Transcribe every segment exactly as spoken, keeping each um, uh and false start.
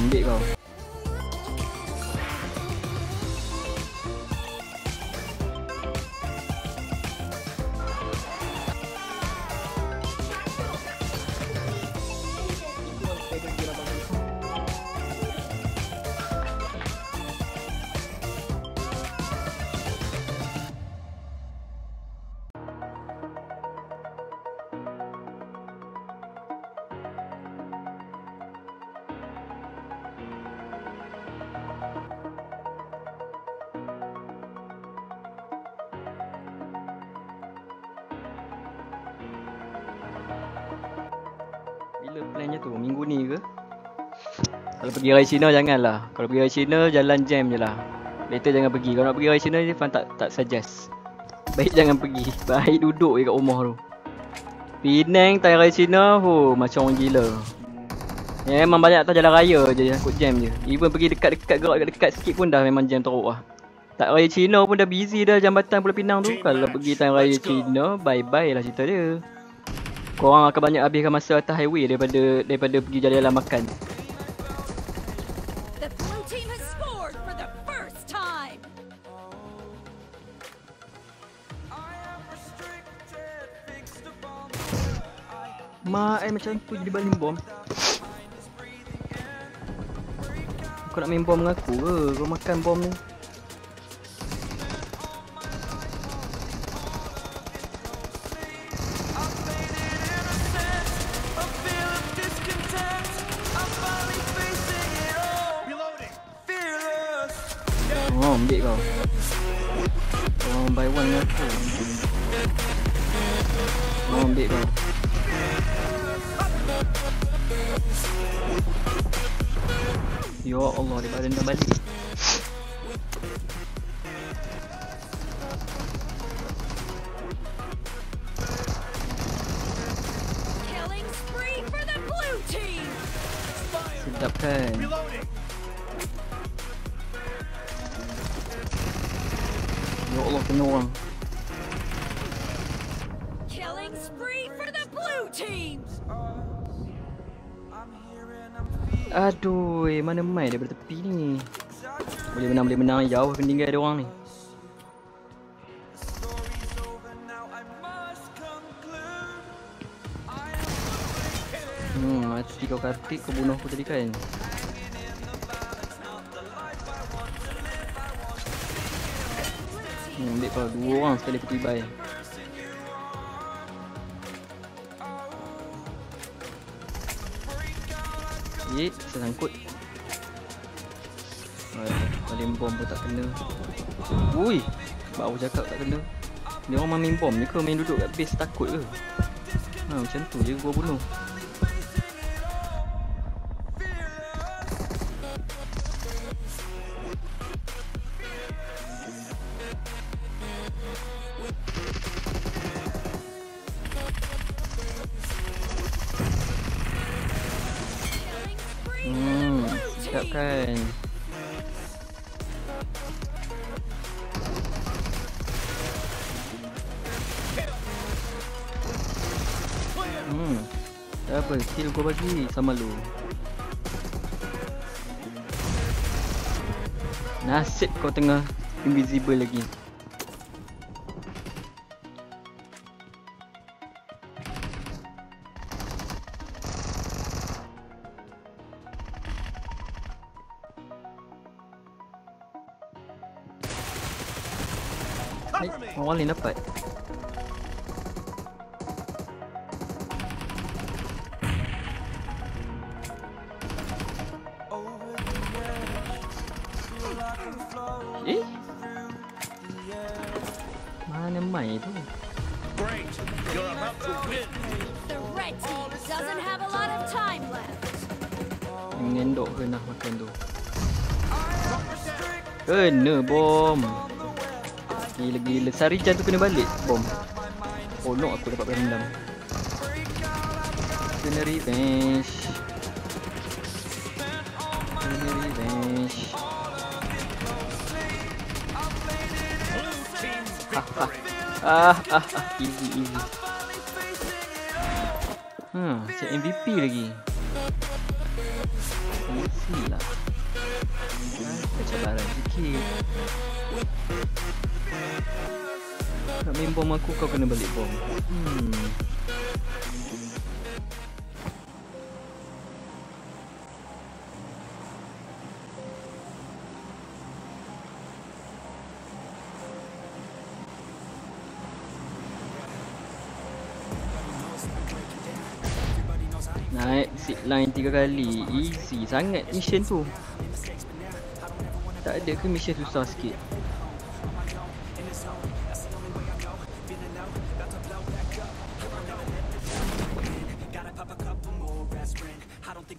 zombie kau. Plannya tu minggu ni ke? Kalau pergi raya Cina janganlah. Kalau pergi raya Cina jalan jam je lah. Later jangan pergi. Kalau nak pergi raya Cina ni Fan tak tak suggest. Baik jangan pergi. Baik duduk je kat rumah tu. Penang tak raya Cina, oh macam orang gila. Ya, memang banyak tak jalan raya je takut jam je. Even pergi dekat-dekat gerak dekat-dekat sikit pun dah memang jam teruk lah. Tak raya Cina pun dah busy dah jambatan Pulau Pinang tu. Kalau pergi time raya Cina, bye-bye lah cerita dia. Korang akan banyak habiskan masa atas highway daripada daripada pergi jalan-jalan makan. The blue team has scored for the first time. Mak, eh macam tu jadi baling bom. Kau nak main bom dengan aku ke? Kau makan bom ni. Oh, ambil kau. Oh, by one lah tu. Oh, ambil kau. Ya Allah, dia badan dah balik. Sedap kan? Ya Allah, kena orang. Killing spree for the blue teams. Aduh, mana main daripada tepi ni. Boleh menang, boleh menang. Jauh kena tinggal dia orang ni. Hmm, hati kau katik, kau bunuh aku tadi kan. Hmm, ambil kau, dua orang sekali kutibai. Yeet, saya sangkut. Baling bom pun tak kena. Wuih, baru cakap tak kena. Dia orang main bom ni ke? Main duduk kat base takut ke? Ha, macam tu je gua bunuh. Hmm, sedap kan? Hmm, tak apa, kill kau bagi sama lu. Nasib kau tengah invisible lagi. Orang lain dapat. Eh? Mana main tu? Mengendok ke nak makan tu? Kena bom. Gila-gila, Sarijan tu kena balik bom. Oh no, aku dapat berendam. Kena revenge. Kena revenge. Ah ah. Ah ah ah, easy easy. Hmm, saya M V P lagi. Godzilla. Sekarang sikit. Nak main bom aku, kau kena balik bom. Hmm. Naik zip line tiga kali. Easy sangat mission tu. Tak ada ke mission susah sikit?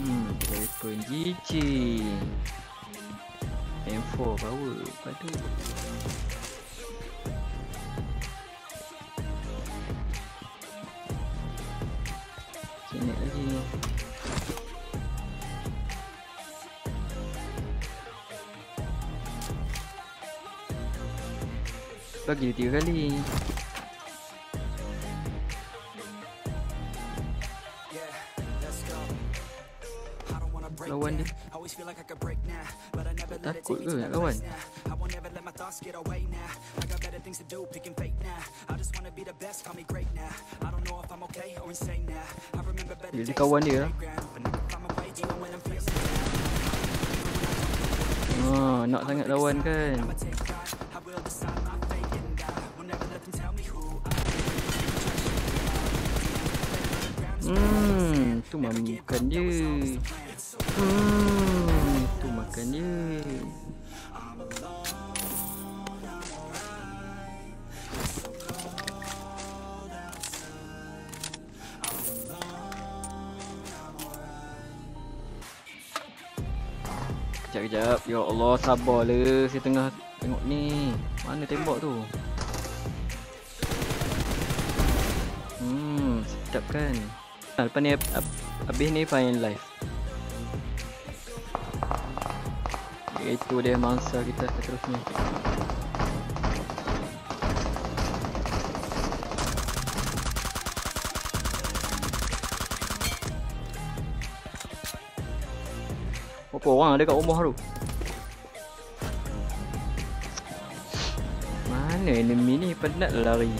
hmm tak ada weapon, G G. M four power, padu. Internet lagi. Bagi dia tiga kali. Lawan dia. Takut ke nak lawan? Jadi kawan dia lah. Oh, nak sangat lawan kan? Hmm, tu makan dia. Hmm, tu makan dia. Kejap-kejap. Ya Allah, sabarlah. Saya tengah tengok ni. Mana tembak tu? Hmm, sedap kan? Lepas ni, habis ni final live. Itu dia mangsa kita seterusnya. Berapa orang ada kat rumah tu? Mana enemy ni, penat lari.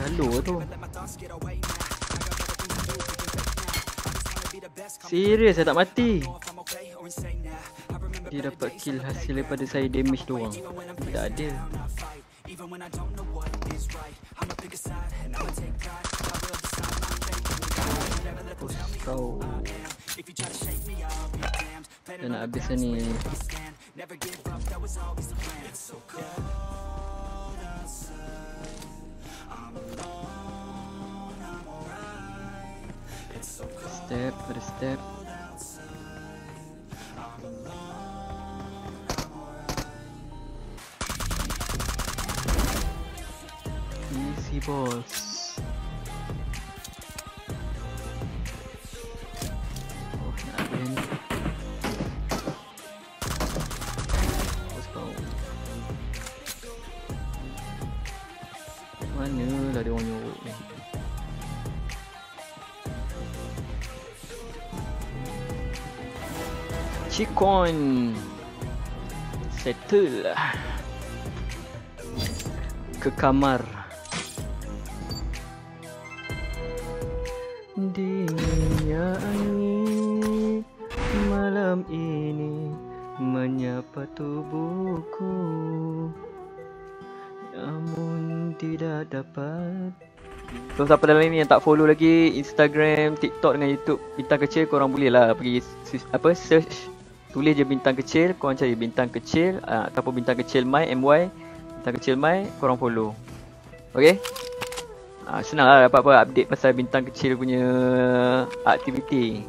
Galuh tu. Serius saya tak mati. Dia dapat kill hasil daripada saya damage tu orang. Tak ada. Kau dah nak habis ni. Step for the step. Easy balls. Oh, not in. Let's go. Mana lah dia orang nyorok ni. Chicken settle ke kamar. Dinginnya angin malam ini menyapa tubuhku, namun tidak dapat. So siapa dalam ni yang tak follow lagi Instagram, TikTok dengan YouTube Bintang Kecil, korang boleh lah pergi apa search. Tulis je Bintang Kecil, korang cari Bintang Kecil uh, ataupun Bintang Kecil My, M Y Bintang Kecil My, korang follow. Okay. ha, senang lah dapat apa update pasal bintang kecil punya aktiviti.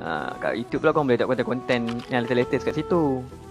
Ha, kat YouTube pula korang boleh dapat konten yang latest-latest kat situ.